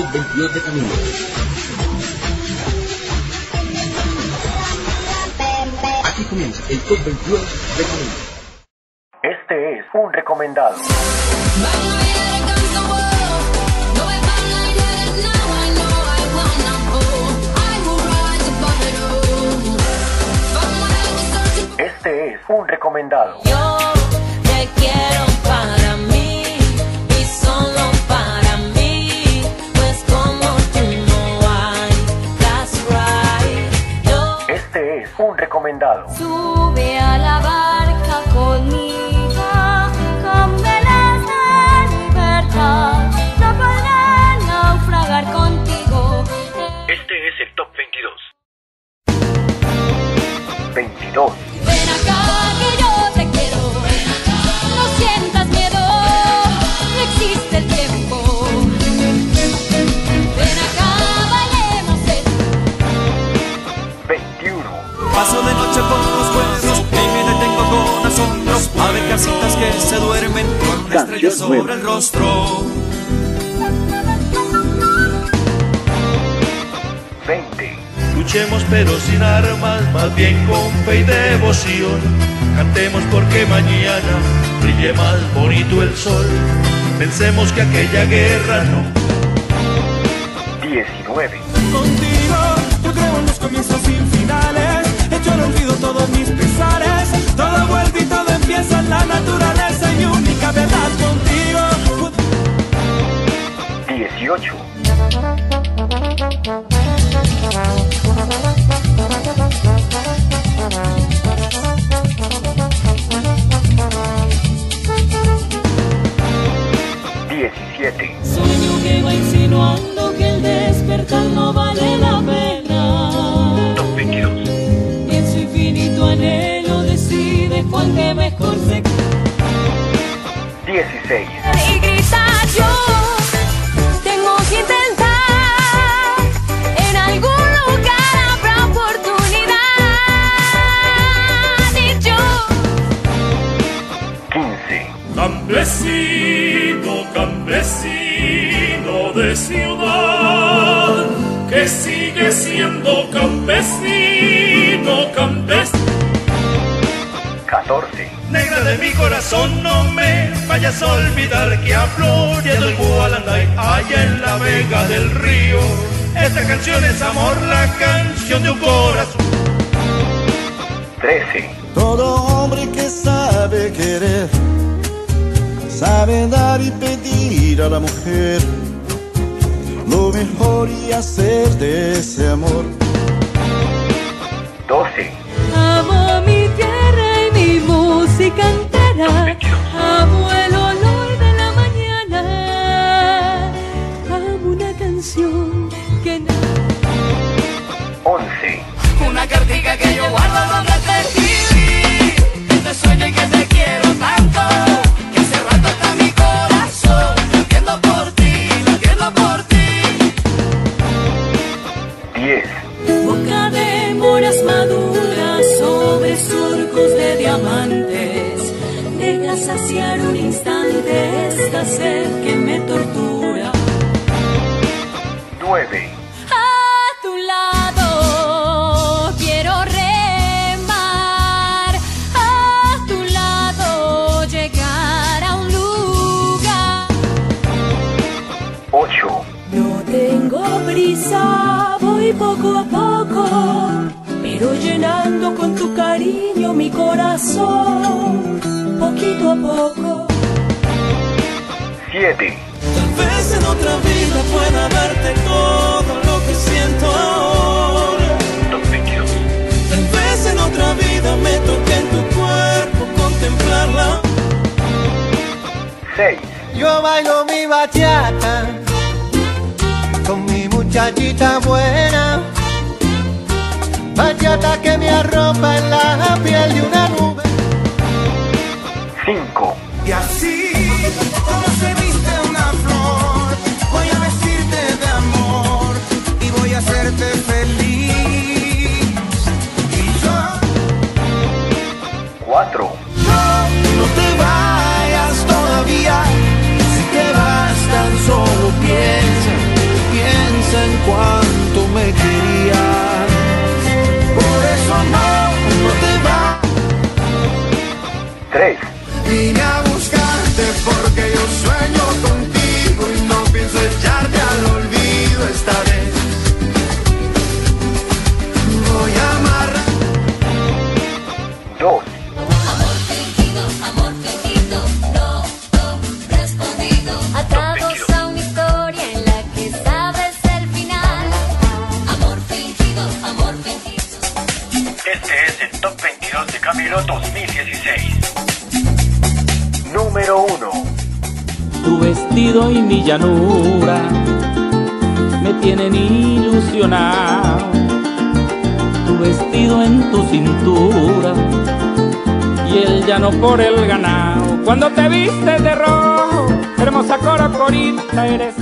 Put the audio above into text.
222 de camino. Aquí comienza el Top 22 de camino. Este es un recomendado. Este es un recomendado. Yo te quiero para mí y solo para mí, pues como tú no hay. That's right. Yo, este es un recomendado. Sube a la barca conmigo, come la libertad, no podrán naufragar contigo. Este es el Top 22. 22. Paso de noche por los pueblos, me detengo con asombros, a ver casitas que se duermen con estrellas sobre el rostro. 20. Luchemos pero sin armas, más bien con fe y devoción. Cantemos porque mañana brille más bonito el sol. Pensemos que aquella guerra no. 19. Contigo yo creo en los comienzos sin finales. Yo no olvido todos mis pesares, todo vuelve y todo empieza en la naturaleza y única verdad contigo. 18. Sueño que va insinuando que el despertar no vale la pena. 22. Anhelo decide cuál de mejor se... 16. Y gritar yo, tengo que intentar, en algún lugar habrá oportunidad y yo... 15. Campesino, campesino de ciudad, que sigue siendo campesino, campesino. 14. Negra de mi corazón, no me vayas a olvidar que hablo de el Gualanday, allá en la vega del río. Esta canción es amor, la canción de un corazón. 13. Todo hombre que sabe querer, sabe dar y pedir a la mujer lo mejor y hacer de ese amor. 12. Amo mi tierra. Música entera, amo el olor de la mañana, amo una canción que no... 11. Una cartica que yo guardo donde te escribí, que te sueño y que te quiero tanto, que hace rato está mi corazón, latiendo por ti, latiendo por ti. 10. Boca de moras maduras sobre surcos de diamante. Saciar un instante esta sed que me tortura. 9. A tu lado quiero remar, a tu lado llegar a un lugar. 8. No tengo prisa, voy poco a poco, pero llenando con tu cariño mi corazón. Poquito a poco. 7. Tal vez en otra vida pueda verte todo lo que siento ahora. Tal vez en otra vida me toque en tu cuerpo contemplarla. 6. Yo bailo mi bachata con mi muchachita buena, bachata que me arropa en la piel de una nube. 5. Y así, como se viste una flor, voy a vestirte de amor y voy a hacerte feliz. Y yo... 4. No, no te vayas todavía, si te vas tan solo piensa. Año 2016. Número 1. Tu vestido y mi llanura me tienen ilusionado. Tu vestido en tu cintura y el llano por el ganado. Cuando te vistes de rojo, hermosa corocorita, eres